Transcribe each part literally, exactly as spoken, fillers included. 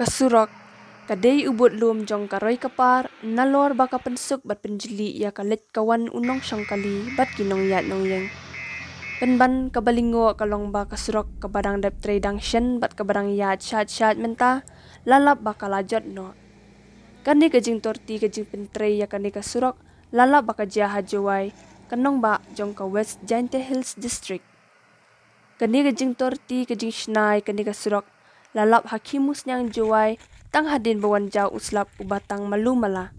Kasurak, kadai ubut lum jong karoi kapar, nalor baka pensuk bat penjeli ia kalit kawan unong syangkali bat kinong yat nong yang. Penban kabalingo kalong baka surok kabadang dap tray dang shen bat kabadang yat syat-syat mentah, lalap baka lajot no. Kani kejing torti kejing pentray ia kani kasurok, lalap baka jahat jawai, kanong bak jong ka West Jaintia Hills District. Kani kejing torti kejing shenai kani kasurok, lalap hakimus nyang juai tang hadin bawan jau uslap ubatang malu mala.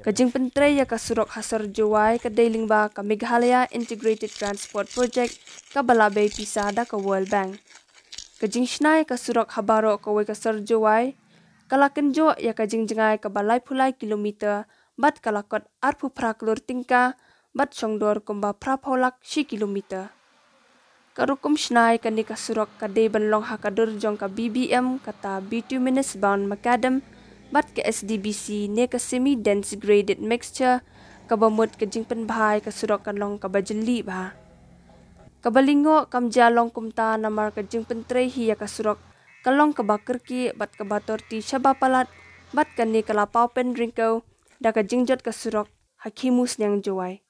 Kajing pentrai ya kasurok hasar juai kadailing ba ka Meghalaya Integrated Transport Project ka balabay pisah da ka World Bank. Kajing shnai kasurok habaro kawai kasar juai kalaken jo ya kajing jengai ka balai pulai kilometer bat kalakot arpu praklur tingka bat songdor kumba prapolak si kilometer. Karukum shnai kani kasurok kadai banlong hakadur jong ka B B M kata Bituminous Bound Macadam bat ke S D B C ne ka semi dense graded mixture kabamut kejing penbahai kasurok kanlong kabajeli bah. Kabalingo kamja long kumta namar kejing pentrei hiya kasurok kalong kabakerki bat kabatorti shabapalat bat kani kalapau pendrinkau da kejing jot kasurok hakimus nyang juai.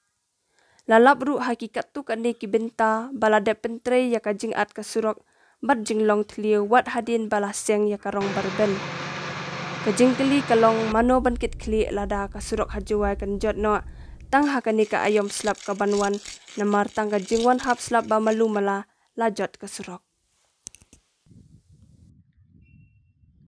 Lalap ru hakikat tu kane kibenta balada pentrai ya kajing at kasurok bat jinglong tliu wat hadin balaseng ya karong barben. Kajing keli kalong mano bankit kli lada kasurok hajuai kanjot no tang hakane ka ayom slap kabanwan namar tang kajingwan hap slap ba malu mala lajot kasurok.